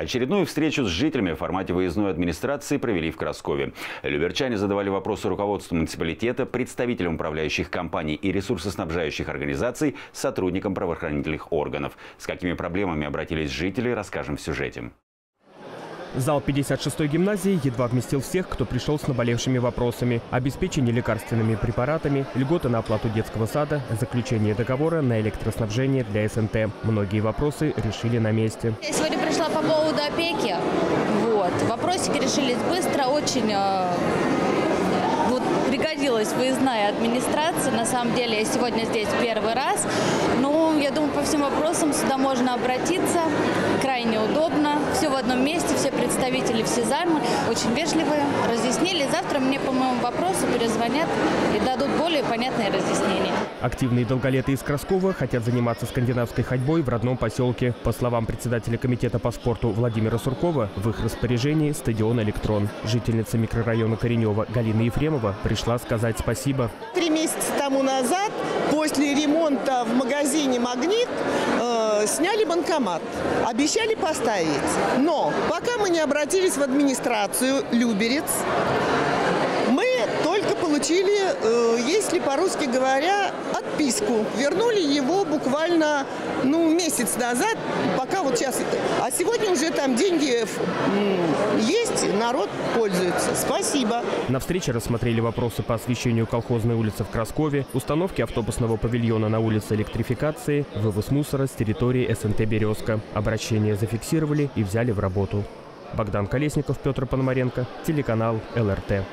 Очередную встречу с жителями в формате выездной администрации провели в Краскове. Люберчане задавали вопросы руководству муниципалитета, представителям управляющих компаний и ресурсоснабжающих организаций, сотрудникам правоохранительных органов. С какими проблемами обратились жители, расскажем в сюжете. Зал 56-й гимназии едва вместил всех, кто пришел с наболевшими вопросами. Обеспечение лекарственными препаратами, льготы на оплату детского сада, заключение договора на электроснабжение для СНТ. Многие вопросы решили на месте. Я сегодня пришла по поводу опеки. Вопросики решились быстро, очень... Пригодилась выездная администрация. На самом деле я сегодня здесь первый раз. Но я думаю, по всем вопросам сюда можно обратиться. Крайне удобно. Все в одном месте, все представители, все займы. Очень вежливые. Разъяснили. Завтра мне по моему вопросу перезвонят и дадут более понятные разъяснения. Активные долголеты из Краскова хотят заниматься скандинавской ходьбой в родном поселке. По словам председателя комитета по спорту Владимира Суркова, в их распоряжении стадион «Электрон». Жительница микрорайона Коренева Галина Ефремова пришла сказать спасибо. 3 месяца тому назад, после ремонта в магазине «Магнит», сняли банкомат. Обещали поставить. Но пока мы не обратились в администрацию Люберец, мы только получили, если по-русски говоря, отписку. Вернули его буквально месяц назад, пока вот сейчас. А сегодня уже там деньги есть, народ пользуется. Спасибо. На встрече рассмотрели вопросы по освещению колхозной улицы в Краскове, установке автобусного павильона на улице Электрификации, вывоз мусора с территории СНТ «Березка». Обращение зафиксировали и взяли в работу. Богдан Колесников, Петр Пономаренко, телеканал ЛРТ.